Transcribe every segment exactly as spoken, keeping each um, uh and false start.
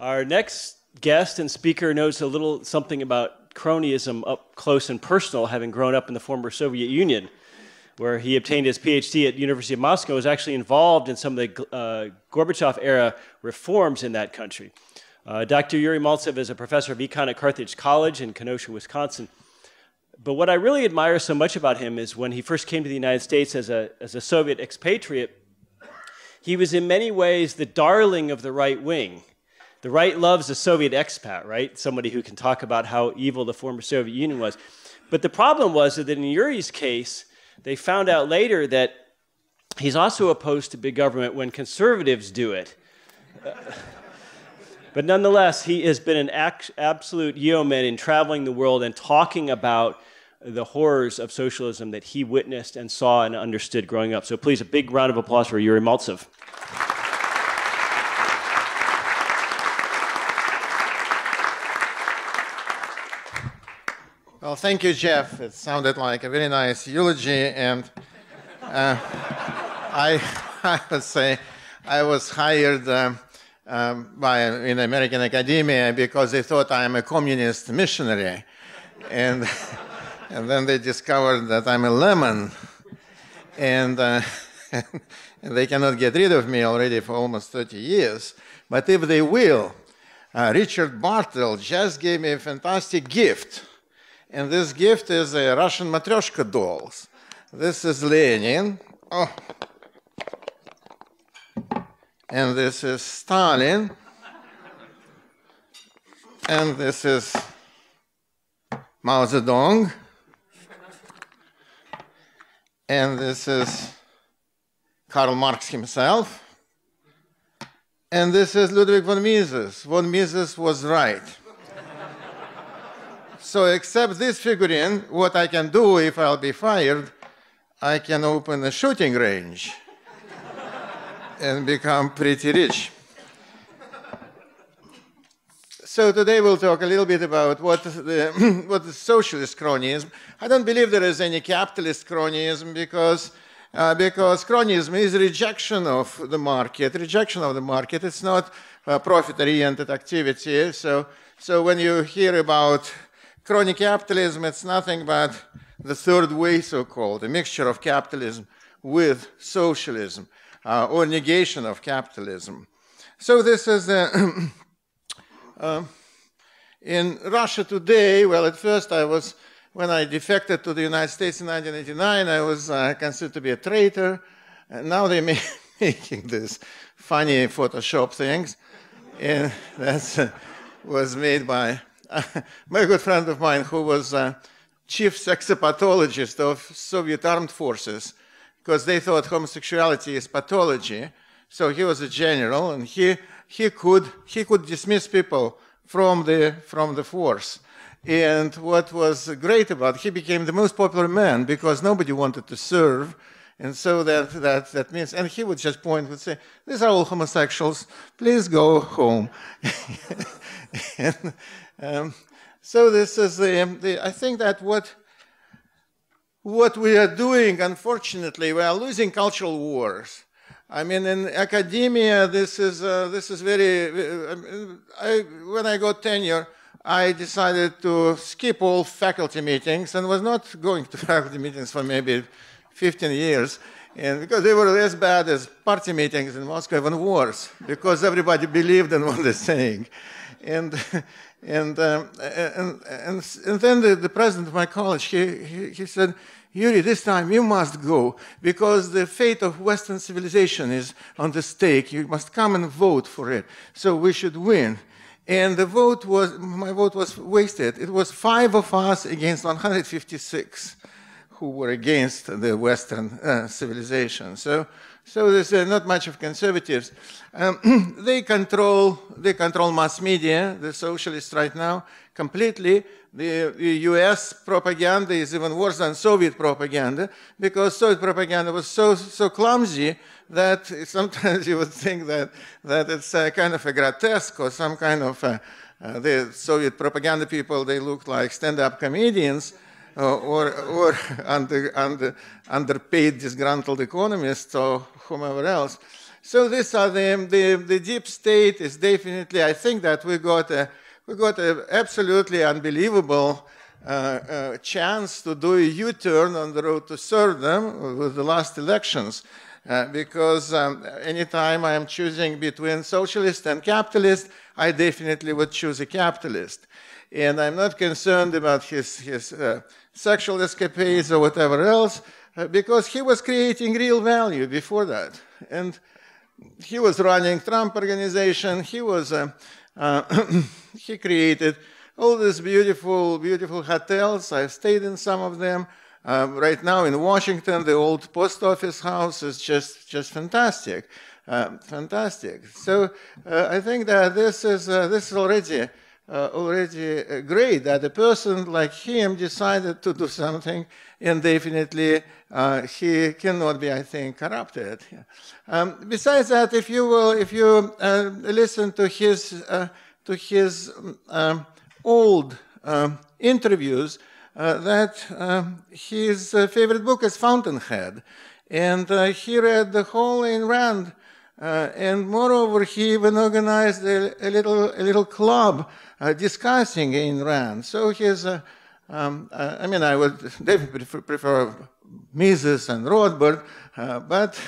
Our next guest and speaker knows a little something about cronyism up close and personal, having grown up in the former Soviet Union, where he obtained his PhD at University of Moscow, was actually involved in some of the uh, Gorbachev-era reforms in that country. Uh, Doctor Yuri Maltsev is a professor of econ at Carthage College in Kenosha, Wisconsin. But what I really admire so much about him is when he first came to the United States as a, as a Soviet expatriate, he was in many ways the darling of the right wing. The right loves a Soviet expat, right? Somebody who can talk about how evil the former Soviet Union was. But the problem was that in Yuri's case, they found out later that he's also opposed to big government when conservatives do it. Uh, but nonetheless, he has been an absolute yeoman in traveling the world and talking about the horrors of socialism that he witnessed and saw and understood growing up. So please, a big round of applause for Yuri Maltsev. Well, thank you, Jeff. It sounded like a very nice eulogy, and uh, I, I would say I was hired um, um, by in American academia because they thought I am a communist missionary, and and then they discovered that I'm a lemon, and, uh, and they cannot get rid of me already for almost thirty years. But if they will, uh, Richard Bartle just gave me a fantastic gift. And this gift is a Russian Matryoshka dolls. This is Lenin. Oh. And this is Stalin. And this is Mao Zedong. And this is Karl Marx himself. And this is Ludwig von Mises. Von Mises was right. So except this figurine, what I can do if I'll be fired, I can open a shooting range and become pretty rich. So today we'll talk a little bit about what the, what the socialist cronyism. I don't believe there is any capitalist cronyism because, uh, because cronyism is rejection of the market. Rejection of the market, it's not uh, profit-oriented activity. So, so when you hear about crony capitalism, it's nothing but the third way, so-called, a mixture of capitalism with socialism, uh, or negation of capitalism. So this is, the uh, in Russia today, well, at first I was, when I defected to the United States in nineteen eighty-nine, I was uh, considered to be a traitor, and now they're ma making this funny Photoshop things, and that uh, was made by Uh, my good friend of mine, who was uh, chief sexopathologist of Soviet armed forces, because they thought homosexuality is pathology. So he was a general, and he he could he could dismiss people from the from the force. And what was great about it, he became the most popular man because nobody wanted to serve. And so that, that, that means, and he would just point and say, these are all homosexuals, please go home. and, um, so this is the, the, I think that what, what we are doing, unfortunately, we are losing cultural wars. I mean, in academia, this is, uh, this is very, uh, I, when I got tenure, I decided to skip all faculty meetings and was not going to faculty meetings for maybe fifteen years, and because they were as bad as party meetings in Moscow, even worse, because everybody believed in what they're saying. And, and, um, and, and, and then the, the president of my college, he, he, he said, Yuri, this time you must go, because the fate of Western civilization is on the stake. You must come and vote for it, so we should win. And the vote was, my vote was wasted. It was five of us against one hundred fifty-six. Who were against the Western uh, civilization. So, so there's uh, not much of conservatives. Um, they control, they control mass media, the socialists right now, completely. The U S propaganda is even worse than Soviet propaganda, because Soviet propaganda was so, so clumsy that sometimes you would think that, that it's a kind of a grotesque or some kind of a, uh, the Soviet propaganda people, they looked like stand-up comedians, Uh, or, or under, under, underpaid, disgruntled economists or whomever else. So this are the, the, the deep state is definitely, I think that we got a, we got an absolutely unbelievable uh, uh, chance to do a U-turn on the road to serfdom with the last elections. Uh, because um, anytime I am choosing between socialist and capitalist, I definitely would choose a capitalist. And I'm not concerned about his, his uh, sexual escapades or whatever else, uh, because he was creating real value before that. And he was running Trump Organization. He was, uh, uh, he created all these beautiful, beautiful hotels. I've stayed in some of them. Uh, right now in Washington, the old post office house is just, just fantastic, uh, fantastic. So uh, I think that this is, uh, this is already, uh, already uh, great that a person like him decided to do something, and definitely uh, he cannot be, I think, corrupted. Um, besides that, if you will, if you uh, listen to his, uh, to his um, old um, interviews. Uh, that uh, his uh, favorite book is Fountainhead. And uh, he read the whole Ayn Rand. Uh, and moreover, he even organized a, a, little, a little club uh, discussing Ayn Rand. So he's, uh, um, uh, I mean, I would definitely prefer Mises and Rothbard, uh, but,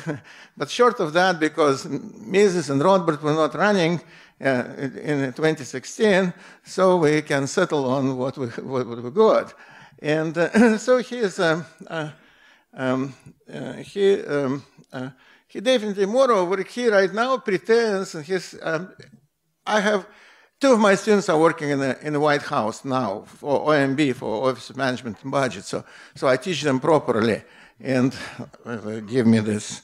but short of that, because Mises and Rothbard were not running uh, in twenty sixteen, so we can settle on what we, what we got. And uh, so he is, um, uh, um, uh, he, um, uh, he definitely, moreover, he right now pretends, and he's, um, I have, two of my students are working in the, in the White House now, for O M B, for Office of Management and Budget, so, so I teach them properly, and they give me this,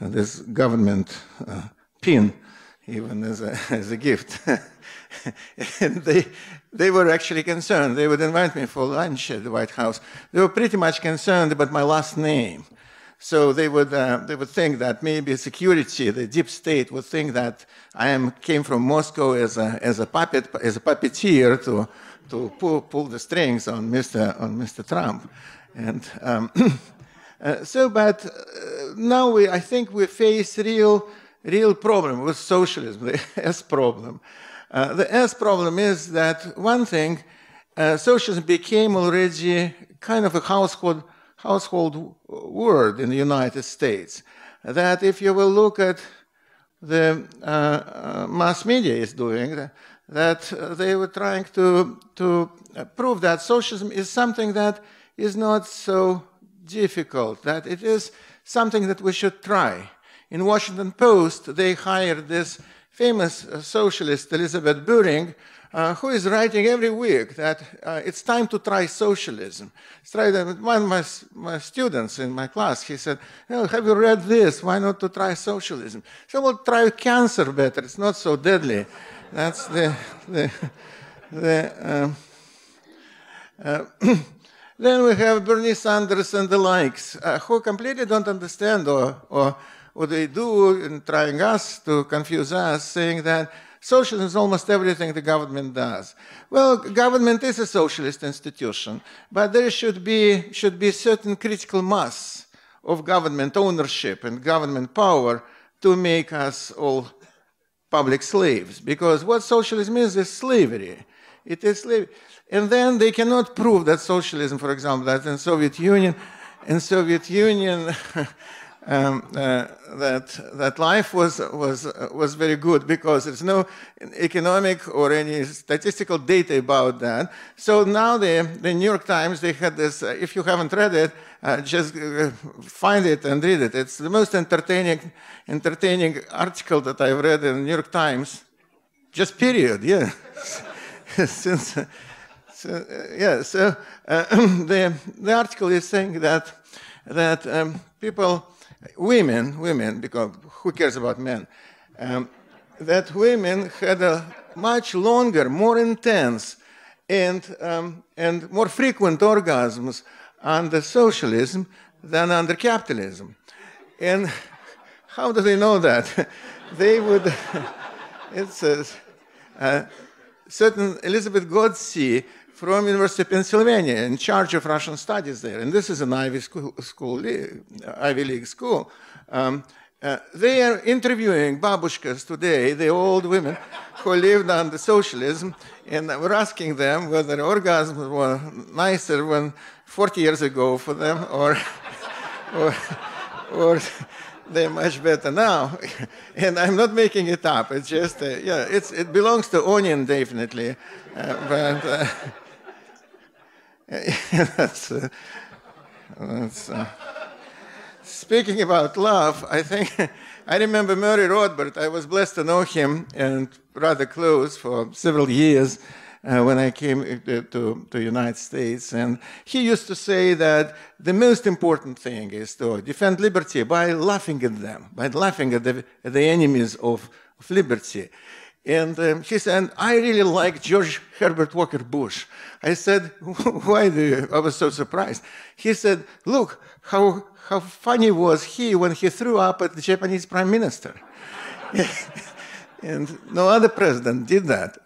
this government uh, pin, even as a, as a gift. And they, they were actually concerned. They would invite me for lunch at the White House. They were pretty much concerned about my last name. So they would, uh, they would think that maybe security, the deep state would think that I am, came from Moscow as a, as a puppet, as a puppeteer to, to pull, pull the strings on Mister, on Mister Trump. And um, uh, so, but uh, now we, I think we face real, real problem with socialism, the S problem. Uh, the S problem is that one thing, uh, socialism became already kind of a household, household word in the United States. That if you will look at the uh, mass media is doing, that they were trying to, to prove that socialism is something that is not so difficult, that it is something that we should try. In Washington Post, they hired this famous socialist, Elizabeth Bruenig, uh, who is writing every week that uh, it's time to try socialism. One of my, my students in my class, he said, oh, have you read this? Why not to try socialism? So we'll try cancer better. It's not so deadly. That's the... the, the uh, uh, Then we have Bernie Sanders and the likes, uh, who completely don't understand or... or what they do in trying us to confuse us, saying that socialism is almost everything the government does. Well, government is a socialist institution, but there should be, should be certain critical mass of government ownership and government power to make us all public slaves. Because what socialism is, is slavery. It is slavery. And then they cannot prove that socialism, for example, that in Soviet Union, in Soviet Union, Um, uh, that that life was was uh, was very good because there's no economic or any statistical data about that. So now the the New York Times, they had this. Uh, if you haven't read it, uh, just uh, find it and read it. It's the most entertaining entertaining article that I've read in the New York Times. Just period, yeah. Since uh, so, uh, yeah, so uh, the the article is saying that that um, people. Women, women, because who cares about men? Um, that women had a much longer, more intense, and um, and more frequent orgasms under socialism than under capitalism. And how do they know that? They would. It's a, a certain Elizabeth Godsey from University of Pennsylvania, in charge of Russian studies there. And this is an Ivy, school, school, Ivy League school. Um, Uh, they are interviewing babushkas today, the old women who lived under socialism, and we're asking them whether orgasms were nicer when forty years ago for them, or, or, or they're much better now. And I'm not making it up. It's just, uh, yeah, it's, it belongs to Onion, definitely. Uh, but uh, that's, uh, that's uh, speaking about love, I think, I remember Murray Rothbard. I was blessed to know him and rather close for several years uh, when I came to, to, to the United States. And he used to say that the most important thing is to defend liberty by laughing at them, by laughing at the, at the enemies of, of liberty. And um, he said, I really like George Herbert Walker Bush. I said, why do you? I was so surprised. He said, look, how... How funny was he when he threw up at the Japanese prime minister. And no other president did that.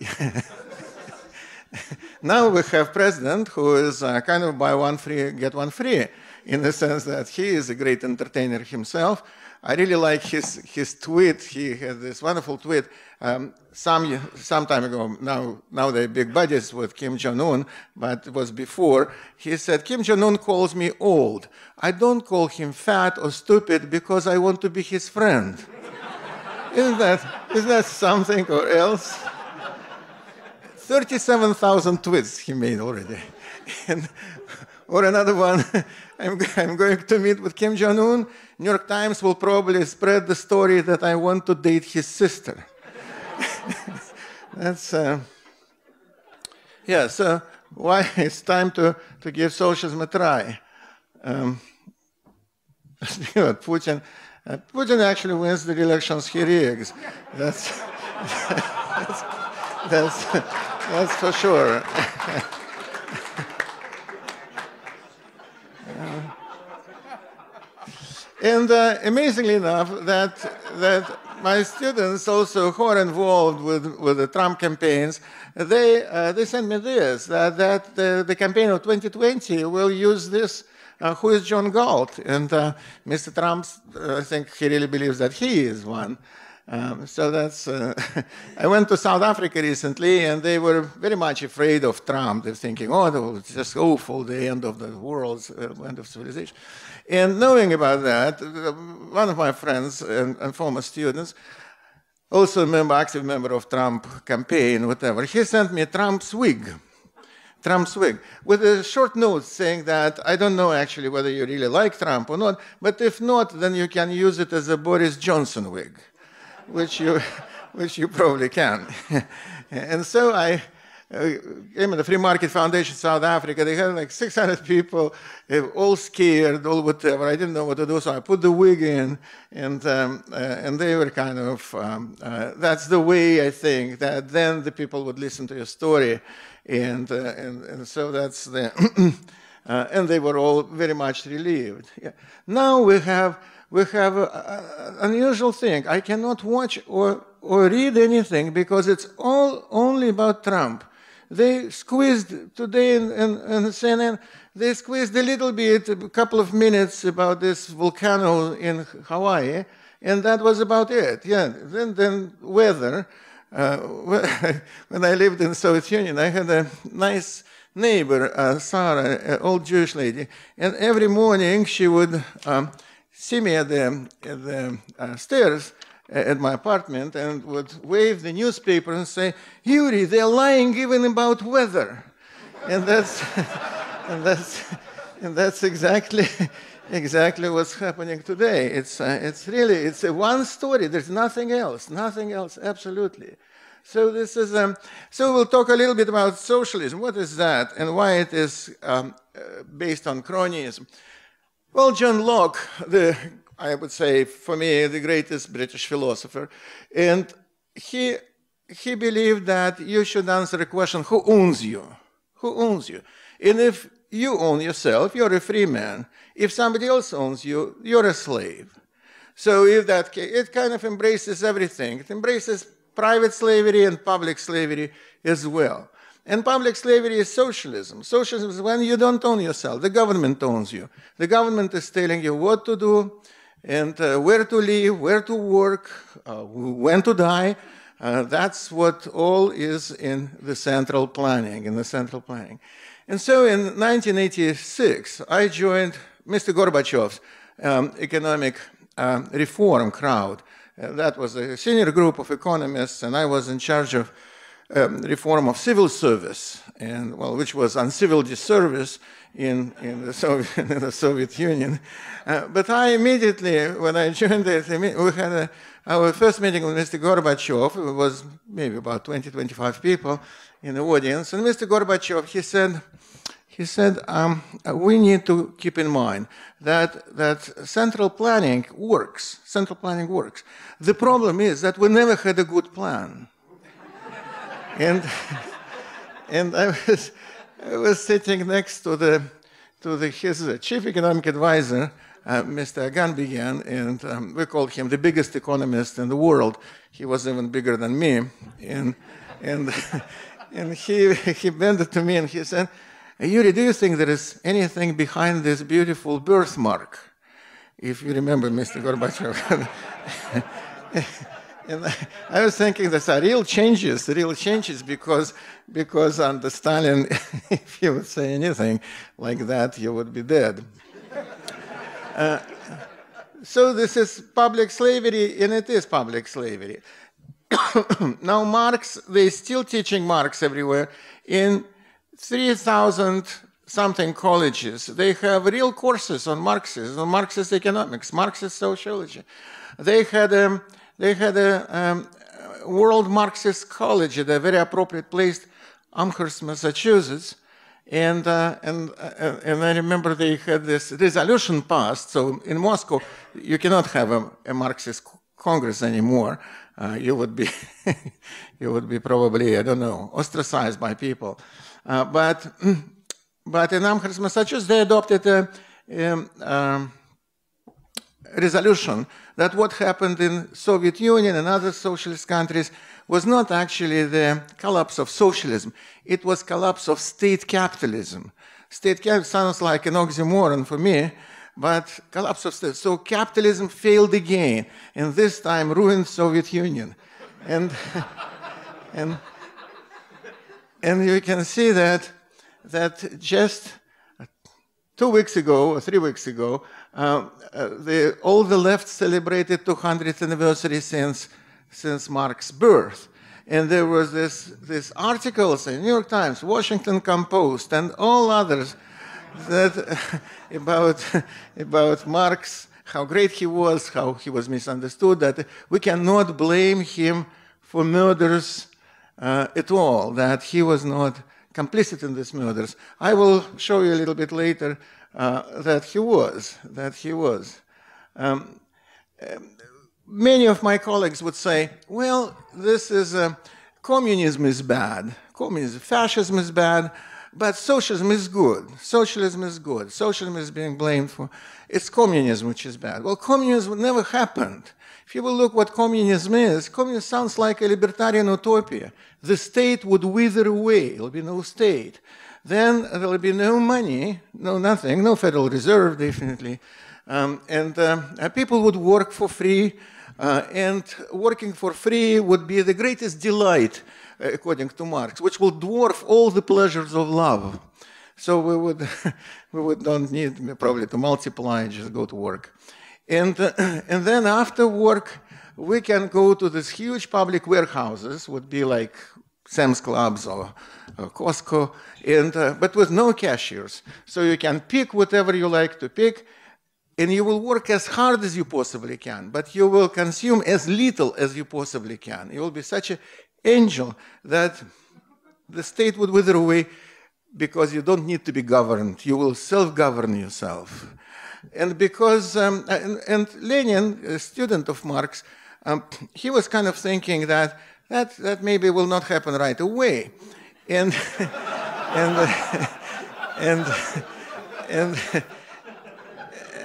Now we have a president who is uh, kind of buy one free, get one free, in the sense that he is a great entertainer himself. I really like his, his tweet. He had this wonderful tweet um, some, some time ago. Now, now they're big buddies with Kim Jong-un, but it was before. He said, Kim Jong-un calls me old. I don't call him fat or stupid because I want to be his friend. Isn't that, isn't that something or else? thirty-seven thousand tweets he made already. And, or another one, I'm, I'm going to meet with Kim Jong-un. New York Times will probably spread the story that I want to date his sister. That's, uh, yeah, so why it's time to, to give socialism a try. Um, Putin, uh, Putin actually wins the elections he rigs. That's, that's, that's, that's for sure. And uh, amazingly enough, that that my students also who are involved with with the Trump campaigns, they uh, they sent me this that that the, the campaign of twenty twenty will use this. Uh, who is John Galt? And uh, Mister Trump, uh, I think he really believes that he is one. Um, so that's. Uh, I went to South Africa recently, and they were very much afraid of Trump. They're thinking, oh, it's just awful, the end of the world, uh, end of civilization. And knowing about that, one of my friends and, and former students, also a member, active member of Trump campaign, whatever, he sent me Trump's wig, Trump's wig, with a short note saying that I don't know actually whether you really like Trump or not, but if not, then you can use it as a Boris Johnson wig, which you, which you probably can. And so I. Uh, I mean, the Free Market Foundation, South Africa, they had like six hundred people, all scared, all whatever. I didn't know what to do, so I put the wig in, and um, uh, and they were kind of, um, uh, that's the way, I think, that then the people would listen to your story. And, uh, and, and so that's the, uh, and they were all very much relieved. Yeah. Now we have, we have an unusual thing. I cannot watch or, or read anything because it's all only about Trump. They squeezed today in, in, in C N N, they squeezed a little bit, a couple of minutes about this volcano in Hawaii, and that was about it. Yeah, then, then weather. Uh, when I lived in the Soviet Union, I had a nice neighbor, uh, Sarah, an old Jewish lady, and every morning she would um, see me at the, at the uh, stairs at my apartment and would wave the newspaper and say, Yuri, they're lying even about weather. And that's, and that's, and that's exactly, exactly what's happening today. It's, uh, it's really, it's a one story. There's nothing else, nothing else, absolutely. So this is, um, so we'll talk a little bit about socialism. What is that and why it is um, uh, based on cronyism? Well, John Locke, the I would say, for me, the greatest British philosopher. And he, he believed that you should answer a question, who owns you? Who owns you? And if you own yourself, you're a free man. If somebody else owns you, you're a slave. So if that, it kind of embraces everything. It embraces private slavery and public slavery as well. And public slavery is socialism. Socialism is when you don't own yourself. The government owns you. The government is telling you what to do, and uh, where to live, where to work, uh, when to die. Uh, that's what all is in the central planning, in the central planning. And so in nineteen eighty-six, I joined Mister Gorbachev's um, economic um, reform crowd. Uh, that was a senior group of economists, and I was in charge of um, reform of civil service, and well, which was uncivil disservice in, in, the, Soviet, in the Soviet Union. Uh, but I immediately, when I joined it, we had a, our first meeting with Mister Gorbachev. It was maybe about twenty, twenty-five people in the audience. And Mister Gorbachev, he said, he said, um, we need to keep in mind that, that central planning works, central planning works. The problem is that we never had a good plan. and and I, was, I was sitting next to, the, to the, his chief economic advisor, Uh, Mister Aganbegyan, and um, we called him the biggest economist in the world. He was even bigger than me. And, and, and he, he bended to me and he said, Yuri, do you think there is anything behind this beautiful birthmark? If you remember Mister Gorbachev. And I, I was thinking that are real changes, real changes, because, because under Stalin, if you would say anything like that, you would be dead. Uh, so this is public slavery, and it is public slavery. Now Marx, they're still teaching Marx everywhere. In three thousand something colleges, they have real courses on Marxism, on Marxist economics, Marxist sociology. They had a, they had a um, World Marxist College at a very appropriate place, Amherst, Massachusetts. And, uh, and, uh, and I remember they had this resolution passed, so in Moscow you cannot have a, a Marxist Congress anymore. Uh, you would be, you would be probably, I don't know, ostracized by people. Uh, but, but in Amherst, Massachusetts, they adopted a, a, a resolution that what happened in Soviet Union and other socialist countries was not actually the collapse of socialism. It was collapse of state capitalism. State capitalism sounds like an oxymoron for me, but collapse of state. So capitalism failed again, and this time ruined Soviet Union. And, and, and you can see that, that just two weeks ago, or three weeks ago, uh, uh, the, all the left celebrated two hundredth anniversary since since Marx's birth. And there was this, this articles in New York Times, Washington Post, and all others that about, about Marx, how great he was, how he was misunderstood, that we cannot blame him for murders uh, at all, that he was not complicit in these murders. I will show you a little bit later uh, that he was, that he was. Um, um, Many of my colleagues would say, well, this is, uh, communism is bad, communism, fascism is bad, but socialism is good, socialism is good, socialism is being blamed for, it's communism which is bad. Well, communism never happened. If you will look what communism is, communism sounds like a libertarian utopia. The state would wither away, there'll be no state. Then there'll be no money, no nothing, no Federal Reserve, definitely. Um, and uh, people would work for free, uh, and working for free would be the greatest delight, uh, according to Marx, which will dwarf all the pleasures of love. So we would, we would don't need probably to multiply and just go to work. And, uh, and then after work, we can go to these huge public warehouses, would be like Sam's Clubs or, or Costco, and, uh, but with no cashiers. So you can pick whatever you like to pick, and you will work as hard as you possibly can, but you will consume as little as you possibly can. You will be such an angel that the state would wither away because you don't need to be governed. You will self-govern yourself. And because, um, and, and Lenin, a student of Marx, um, he was kind of thinking that that, that maybe will not happen right away. And, and, uh, and, and, and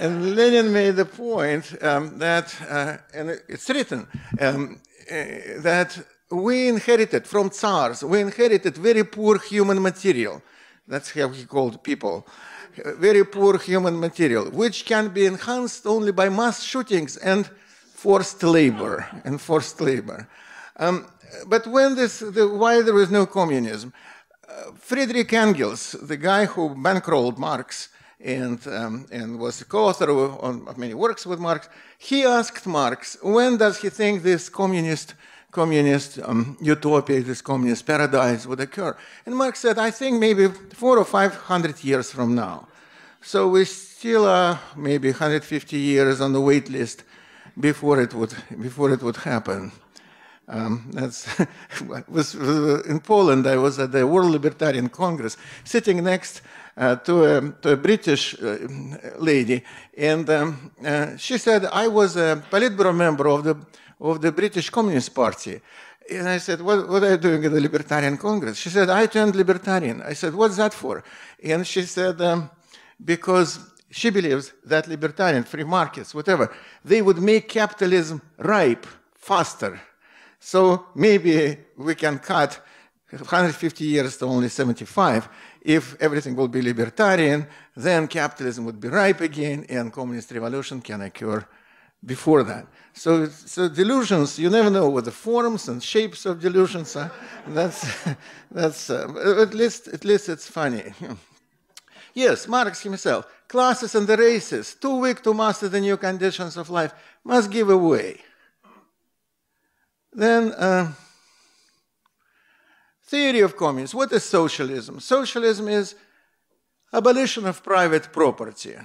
And Lenin made the point um, that, uh, and it's written, um, uh, that we inherited from Tsars, we inherited very poor human material. That's how he called people. Very poor human material, which can be enhanced only by mass shootings and forced labor, and forced labor. Um, but when this, the, why there is no communism? Uh, Friedrich Engels, the guy who bankrolled Marx and, um, and was a co-author of many works with Marx, he asked Marx, when does he think this communist communist um, utopia, this communist paradise would occur? And Marx said, I think maybe four or five hundred years from now. So we still are maybe one hundred fifty years on the wait list before it would, before it would happen. Um, that's was, uh, in Poland, I was at the World Libertarian Congress, sitting next uh, to, a, to a British uh, lady, and um, uh, she said, I was a Politburo member of the of the British Communist Party. And I said, what, what are you doing at the Libertarian Congress? She said, I turned libertarian. I said, what's that for? And she said, um, because she believes that libertarian, free markets, whatever, they would make capitalism ripe faster. So maybe we can cut one hundred fifty years to only seventy-five. If everything will be libertarian, then capitalism would be ripe again and communist revolution can occur before that. So, so delusions, you never know what the forms and shapes of delusions are. That's, that's uh, at least, at least it's funny. Yes, Marx himself, classes and the races, too weak to master the new conditions of life, must give away. Then, uh, theory of communism. What is socialism? Socialism is abolition of private property.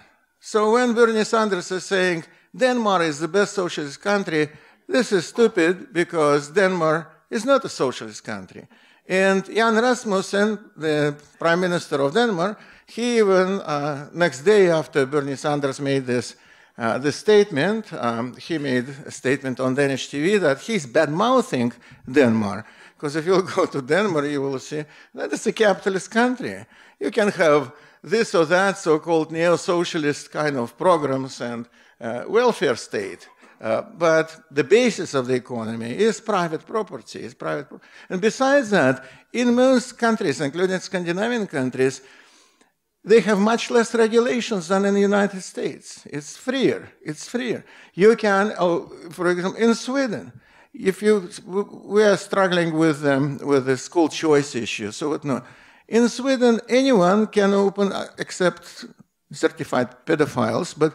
So when Bernie Sanders is saying, Denmark is the best socialist country, this is stupid because Denmark is not a socialist country. And Jan Rasmussen, the prime minister of Denmark, he even, uh, next day after Bernie Sanders made this, uh, this statement, um, he made a statement on Danish T V that he's bad-mouthing Denmark. Because if you go to Denmark, you will see that it's a capitalist country. You can have this or that so-called neo-socialist kind of programs and Uh, welfare state, uh, but the basis of the economy is private property, is private pro and besides that, in most countries, including Scandinavian countries, they have much less regulations than in the United States. It's freer, it's freer. You can, oh, for example, in Sweden, if you, we are struggling with, um, with the school choice issue, so what not. In Sweden, anyone can open, except certified pedophiles, but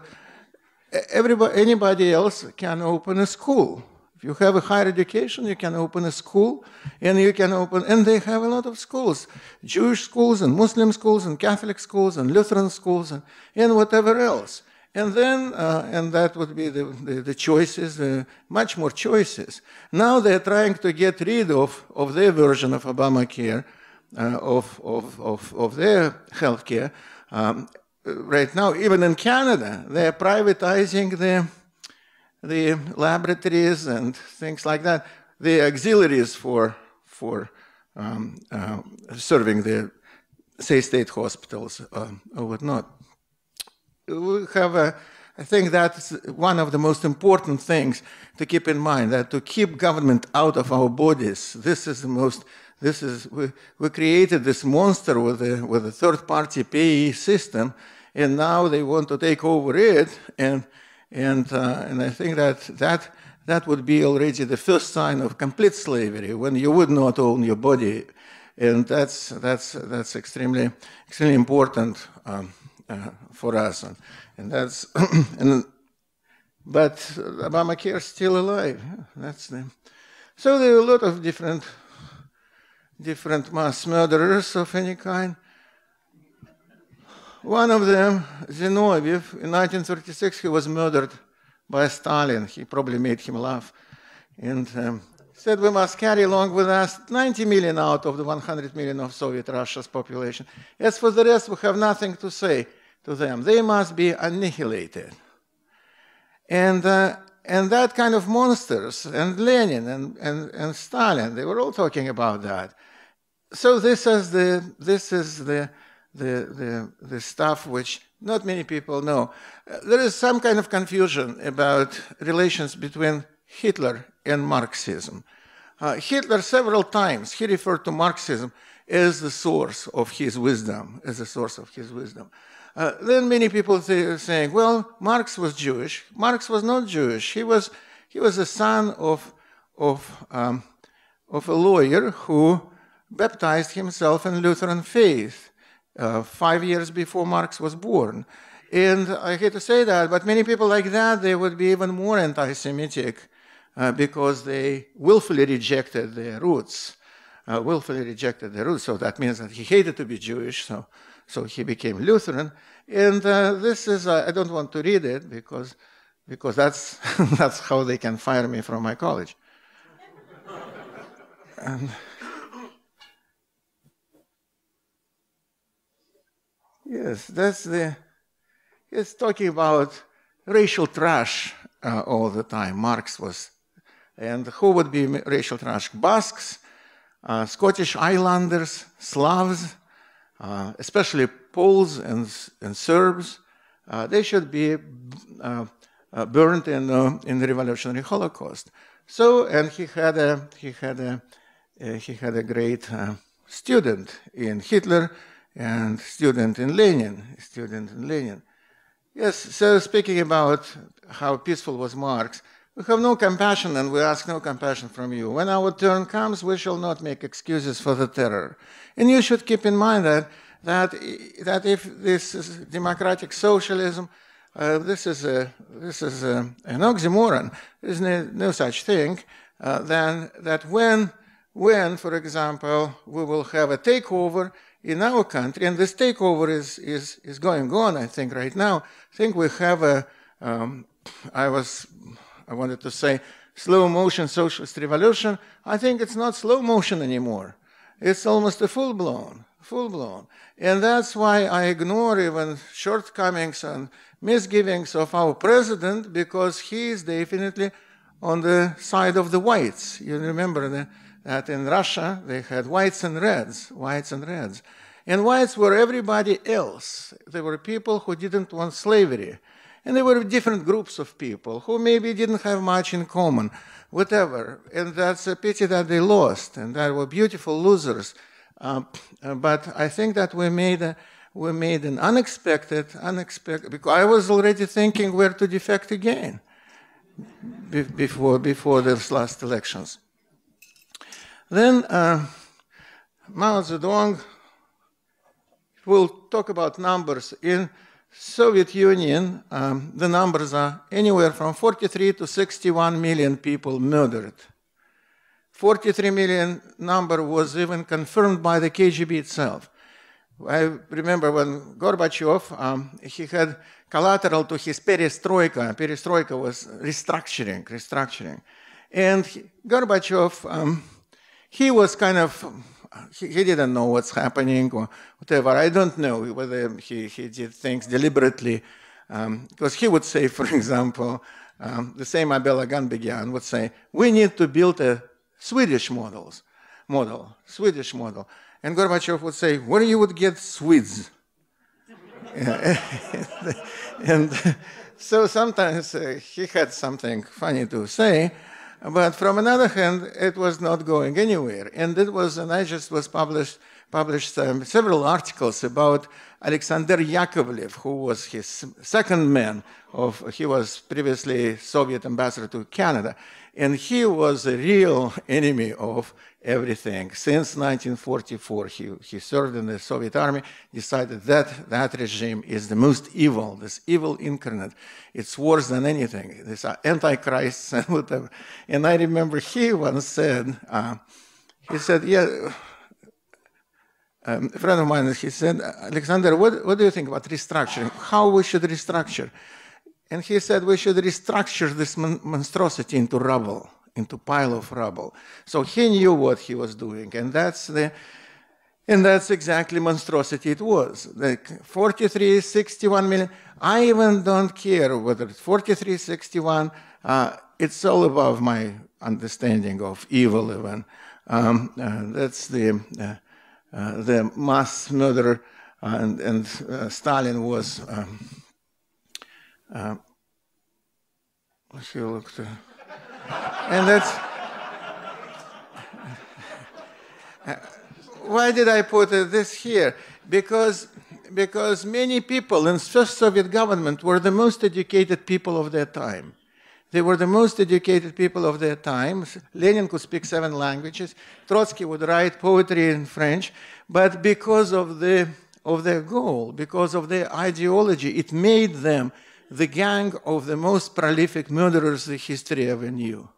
Everybody, anybody else can open a school. If you have a higher education, you can open a school, and you can open, and they have a lot of schools, Jewish schools, and Muslim schools, and Catholic schools, and Lutheran schools, and, and whatever else. And then, uh, and that would be the, the, the choices, uh, much more choices. Now they're trying to get rid of, of their version of Obamacare, uh, of, of, of, of their healthcare. Um, Right now, even in Canada, they're privatizing the, the laboratories and things like that, the auxiliaries for, for um, uh, serving the, say, state hospitals um, or whatnot. We have a, I think that's one of the most important things to keep in mind, that to keep government out of our bodies, this is the most... This is, we, we created this monster with a, with a third-party payee system, and now they want to take over it, and, and, uh, and I think that, that that would be already the first sign of complete slavery, when you would not own your body, and that's, that's, that's extremely, extremely important um, uh, for us. And, and that's, and, but Obamacare is still alive. That's the, so there are a lot of different... different mass murderers of any kind. One of them, Zinoviev, in nineteen thirty-six, he was murdered by Stalin. He probably made him laugh. And um, said, we must carry along with us ninety million out of the one hundred million of Soviet Russia's population. As for the rest, we have nothing to say to them. They must be annihilated. And uh, And that kind of monsters, and Lenin and, and, and Stalin, they were all talking about that. So this is the, this is the, the, the, the stuff which not many people know. Uh, there is some kind of confusion about relations between Hitler and Marxism. Uh, Hitler several times, he referred to Marxism as the source of his wisdom, as the source of his wisdom. Uh, then many people say, saying, well, Marx was Jewish. Marx was not Jewish. He was, he was the son of, of, um, of a lawyer who baptized himself in Lutheran faith uh, five years before Marx was born. And I hate to say that, but many people like that, they would be even more anti-Semitic uh, because they willfully rejected their roots. Uh, willfully rejected their roots, so that means that he hated to be Jewish, so, so he became Lutheran. And uh, this is, uh, I don't want to read it because, because that's, that's how they can fire me from my college. And, yes, that's the, it's talking about racial trash uh, all the time, Marx was. And who would be racial trash? Basques, Uh, Scottish Islanders, Slavs, uh, especially Poles and, and Serbs, uh, they should be uh, uh, burned in, uh, in the Revolutionary Holocaust. So, and he had a, he had a, uh, he had a great uh, student in Hitler and student in Lenin, student in Lenin. Yes, so speaking about how peaceful was Marx, we have no compassion and we ask no compassion from you. When our turn comes, we shall not make excuses for the terror. And you should keep in mind that, that, that if this is democratic socialism, uh, this is, a, this is a, an oxymoron, there's no, no such thing, uh, then that when, when, for example, we will have a takeover in our country, and this takeover is, is, is going on, I think, right now. I think we have a, um, I was... I wanted to say slow motion socialist revolution. I think it's not slow motion anymore. It's almost a full blown, full blown. And that's why I ignore even shortcomings and misgivings of our president, because he is definitely on the side of the whites. You remember the, that in Russia they had whites and reds, whites and reds. And whites were everybody else. They were people who didn't want slavery. And there were different groups of people who maybe didn't have much in common, whatever. And that's a pity that they lost, and they were beautiful losers. Um, but I think that we made a, we made an unexpected, unexpected. Because I was already thinking where to defect again be, before before those last elections. Then uh, Mao Zedong will talk about numbers in. Soviet Union, um, the numbers are anywhere from forty-three to sixty-one million people murdered. forty-three million number was even confirmed by the K G B itself. I remember when Gorbachev, um, he had collateral to his perestroika. Perestroika was restructuring, restructuring. And he, Gorbachev, um, he was kind of... He, he didn't know what's happening or whatever. I don't know whether he, he did things deliberately. Um, because he would say, for example, um, the same Abel Aganbegyan would say, we need to build a Swedish models, model, Swedish model. And Gorbachev would say, where you would get Swedes? And so sometimes uh, he had something funny to say. But from another hand, it was not going anywhere. And it was, and I just was published, published um, several articles about Alexander Yakovlev, who was his second man of, he was previously Soviet ambassador to Canada. And he was a real enemy of everything. Since nineteen forty-four, he, he served in the Soviet army, decided that that regime is the most evil, this evil incarnate. It's worse than anything. These are antichrists and whatever. And I remember he once said, uh, he said, yeah, um, a friend of mine, he said, Alexander, what, what do you think about restructuring? How we should restructure? And he said, we should restructure this mon monstrosity into rubble, into pile of rubble. So he knew what he was doing, and that's the, and that's exactly monstrosity it was. Like forty-three, sixty-one million, I even don't care whether it's forty-three, sixty-one, uh, it's all above my understanding of evil even. Um, uh, that's the, uh, uh, the mass murderer, uh, and, and uh, Stalin was, um, uh, he looked, uh, and that's, Why did I put this here? Because, because many people in first Soviet government were the most educated people of their time. They were the most educated people of their time. Lenin could speak seven languages. Trotsky would write poetry in French. But because of, the, of their goal, because of their ideology, it made them the gang of the most prolific murderers the history ever knew.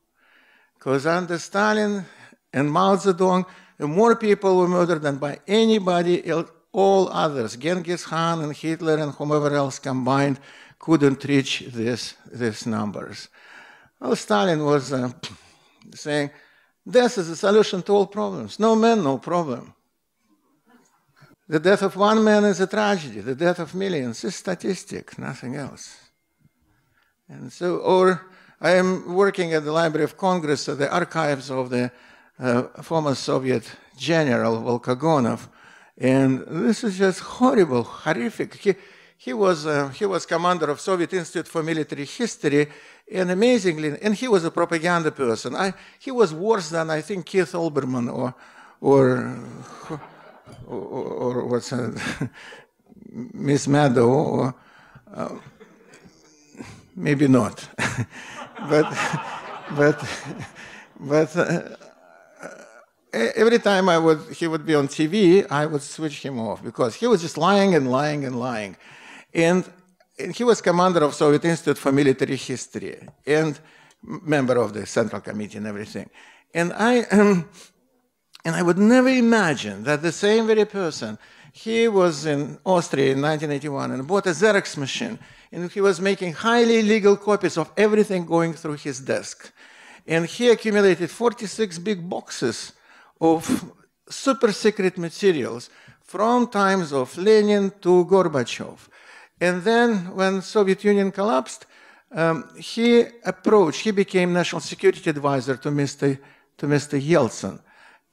Because under Stalin and Mao Zedong, more people were murdered than by anybody else. All others, Genghis Khan and Hitler and whomever else combined, couldn't reach this, these numbers. Well, Stalin was uh, saying, death is the solution to all problems. No man, no problem. The death of one man is a tragedy. The death of millions is statistic, nothing else. And so, or I am working at the Library of Congress, so the archives of the uh, former Soviet general Volkogonov. And this is just horrible, horrific. He, He was, uh, he was commander of Soviet Institute for Military History, and amazingly, and he was a propaganda person. I, he was worse than, I think, Keith Olbermann or, or, or, or what's that, Miss Maddow, or uh, maybe not. but but, but uh, every time I would, he would be on T V, I would switch him off, because he was just lying and lying and lying. And, and he was commander of Soviet Institute for Military History and member of the Central Committee and everything. And I, um, and I would never imagine that the same very person, he was in Austria in nineteen eighty-one and bought a Xerox machine, and he was making highly illegal copies of everything going through his desk. And he accumulated forty-six big boxes of super secret materials from times of Lenin to Gorbachev. And then when Soviet Union collapsed, um, he approached, he became national security advisor to Mister to Mister Yeltsin.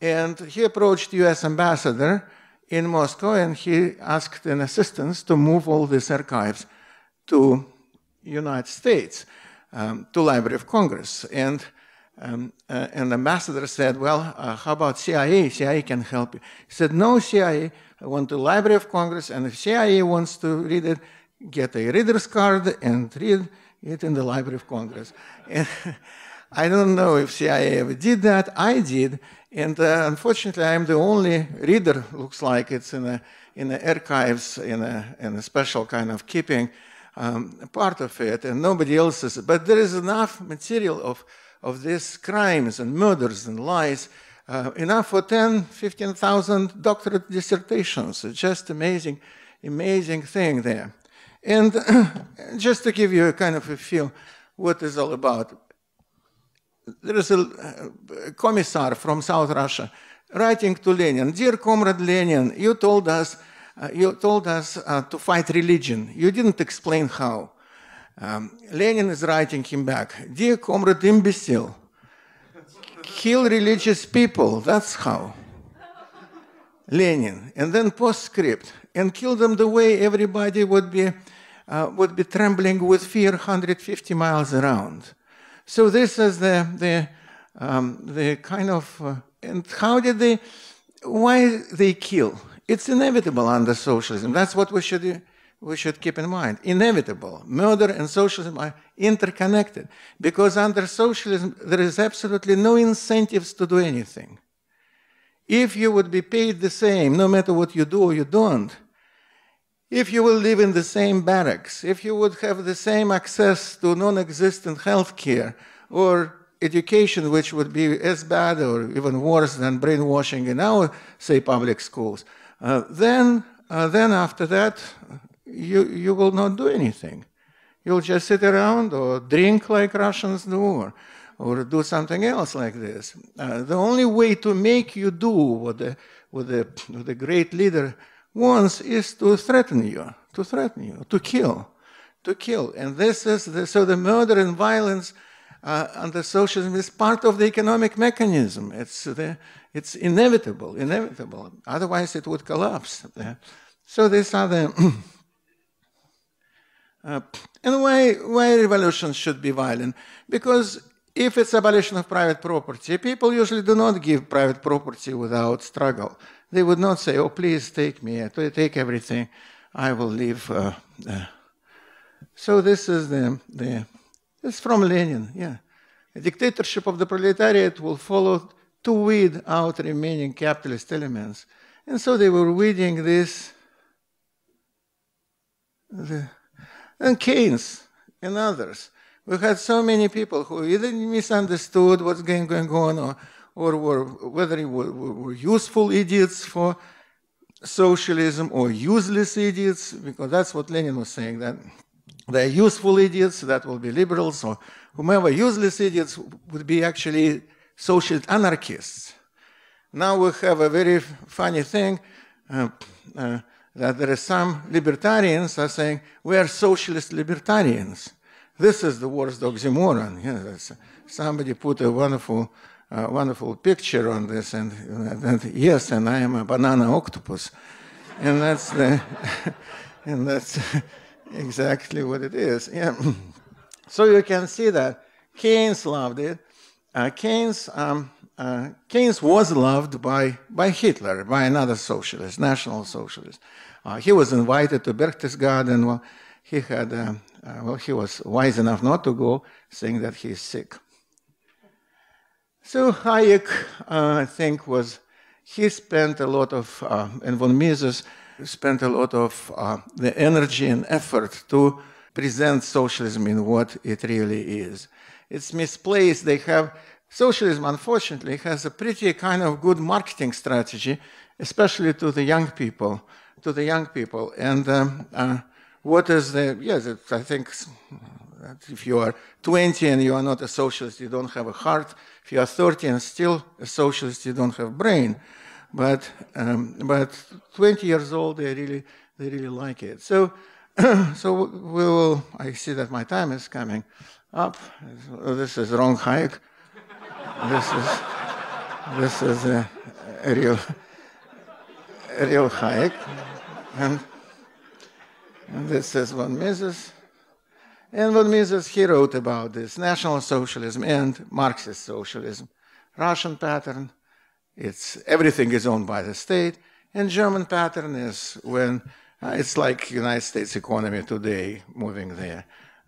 And he approached U S ambassador in Moscow, and he asked an assistance to move all these archives to United States, um, to Library of Congress. And um, uh, an ambassador said, well, uh, how about C I A? C I A can help you. He said, no, C I A, I want the Library of Congress, and if C I A wants to read it, get a reader's card and read it in the Library of Congress. And I don't know if C I A ever did that. I did, and uh, unfortunately, I'm the only reader. Looks like it's in a, in the archives in a in a special kind of keeping um, part of it, and nobody else is. But there is enough material of of these crimes and murders and lies. Uh, enough for ten, fifteen thousand doctorate dissertations. It's just amazing, amazing thing there. And just to give you a kind of a feel what it's all about, there is a, a commissar from South Russia writing to Lenin, dear comrade Lenin, you told us, uh, you told us uh, to fight religion. You didn't explain how. Um, Lenin is writing him back, dear comrade imbecile, kill religious people, that's how. Lenin. And then postscript. And kill them the way everybody would be, uh, would be trembling with fear one hundred fifty miles around. So this is the, the, um, the kind of, uh, and how did they, why they kill? It's inevitable under socialism. That's what we should, we should keep in mind. Inevitable. Murder and socialism are interconnected, because under socialism there is absolutely no incentives to do anything. If you would be paid the same, no matter what you do or you don't, if you will live in the same barracks, if you would have the same access to non-existent health care or education, which would be as bad or even worse than brainwashing in our, say, public schools, uh, then, uh, then after that, you, you will not do anything. You'll just sit around or drink like Russians do, or, or do something else like this. Uh, the only way to make you do what the, what, the, what the great leader wants is to threaten you, to threaten you, to kill, to kill. And this is, the, so the murder and violence uh, under socialism is part of the economic mechanism. It's, the, it's inevitable, inevitable. Otherwise it would collapse. So these are the... Uh, and why, why revolutions should be violent? Because If it's abolition of private property, people usually do not give private property without struggle. They would not say, oh, please take me, take everything, I will leave. Uh, uh. So this is the, the, it's from Lenin, yeah. A dictatorship of the proletariat will follow to weed out remaining capitalist elements. And so they were weeding this. The, and Keynes and others. We had so many people who either misunderstood what's going, going on, or, or were, whether they were, were useful idiots for socialism or useless idiots, because that's what Lenin was saying, that they're useful idiots, that will be liberals, or whomever. Useless idiots would be actually social anarchists. Now we have a very funny thing, uh, uh, that there are some libertarians are saying, we are socialist libertarians. This is the worst oxymoron. Yes, somebody put a wonderful, uh, wonderful picture on this, and, and yes, and I am a banana octopus, and that's the, and that's exactly what it is. Yeah. So you can see that Keynes loved it. Uh, Keynes, um, uh, Keynes was loved by by Hitler, by another socialist, National Socialist. Uh, he was invited to Berchtesgaden. Well, he had. Uh, Uh, well, he was wise enough not to go, saying that he is sick. So Hayek, uh, I think, was, he spent a lot of, uh, and von Mises spent a lot of uh, the energy and effort to present socialism in what it really is. It's misplaced. They have, socialism, unfortunately, has a pretty kind of good marketing strategy, especially to the young people, to the young people. And um, uh, what is the, yes, it, I think that if you are twenty and you are not a socialist, you don't have a heart. If you are thirty and still a socialist, you don't have a brain. But, um, but twenty years old, they really, they really like it. So, so we will, I see that my time is coming up. This is wrong Hayek. This is, this is a, a real, a real Hayek. And, And this is von Mises. And von Mises, he wrote about this, National Socialism and Marxist Socialism. Russian pattern, it's everything is owned by the state. And German pattern is when, uh, it's like United States economy today, moving there,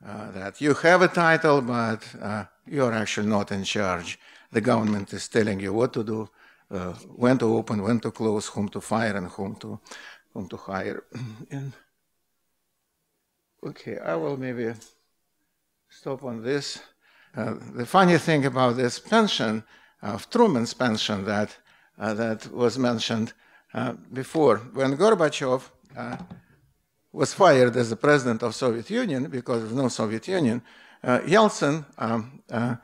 uh, that you have a title, but uh, you're actually not in charge. The government is telling you what to do, uh, when to open, when to close, whom to fire, and whom to, whom to hire. And, okay, I will maybe stop on this. Uh, the funny thing about this pension, of uh, Truman's pension that, uh, that was mentioned uh, before, when Gorbachev uh, was fired as the president of Soviet Union because of no Soviet Union, uh, Yeltsin um, uh,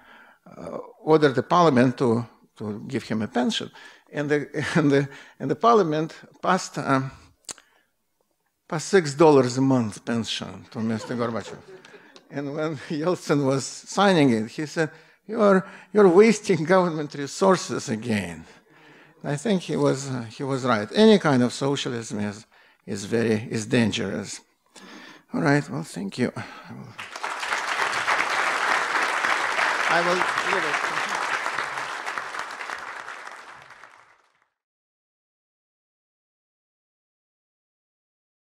uh, ordered the parliament to, to give him a pension. And the, and the, and the parliament passed um, past six dollars a month pension to Mister Gorbachev. And when Yeltsin was signing it, he said, you're, you're wasting government resources again. And I think he was, uh, he was right. Any kind of socialism is, is, very, is dangerous. All right, well, thank you. I will, I will leave it.